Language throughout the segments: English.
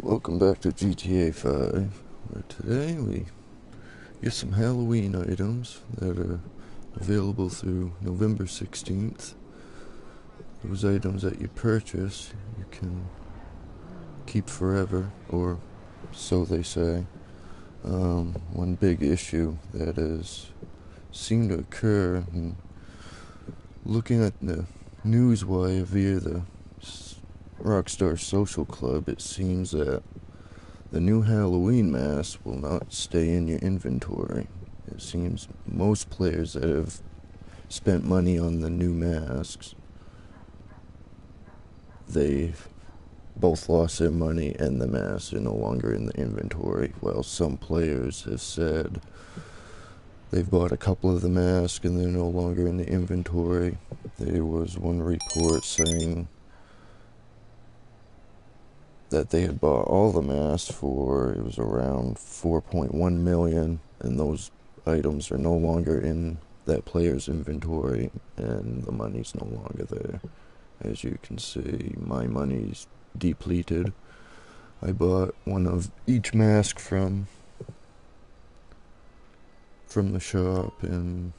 Welcome back to GTA 5, where today we get some Halloween items that are available through November 16th. Those items that you purchase, you can keep forever, or so they say. One big issue that has seemed to occur, and looking at the news wire via the Rockstar Social Club, it seems that the new Halloween mask will not stay in your inventory. It seems most players that have spent money on the new masks, they've both lost their money and the masks are no longer in the inventory. Well, some players have said they've bought a couple of the masks and they're no longer in the inventory. There was one report saying that they had bought all the masks for, it was around 4.1 million, and those items are no longer in that player's inventory, and the money's no longer there. As you can see, my money's depleted. I bought one of each mask from the shop, and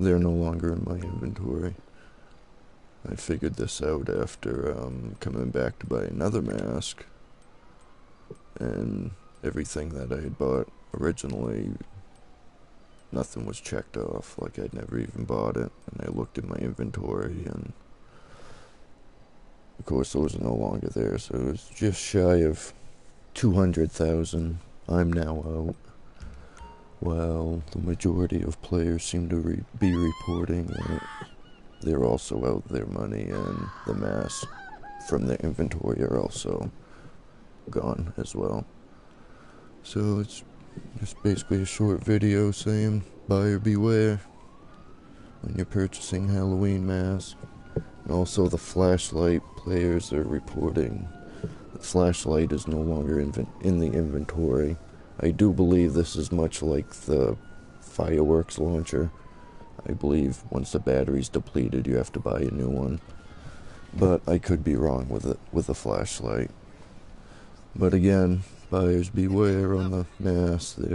they're no longer in my inventory. I figured this out after coming back to buy another mask, and everything that I had bought originally, nothing was checked off, like I'd never even bought it, and I looked in my inventory, and of course those are no longer there, so it was just shy of 200,000. I'm now out. Well, the majority of players seem to be reporting that they're also out their money, and the masks from their inventory are also gone as well. So it's just basically a short video saying buyer beware when you're purchasing Halloween masks. And also the flashlight, players are reporting the flashlight is no longer in the inventory. I do believe this is much like the fireworks launcher. I believe once the battery's depleted, you have to buy a new one. But I could be wrong with a flashlight. But again, buyers beware on the masks. They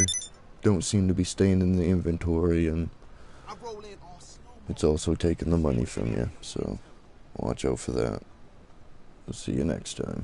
don't seem to be staying in the inventory, and it's also taking the money from you. So watch out for that. I'll see you next time.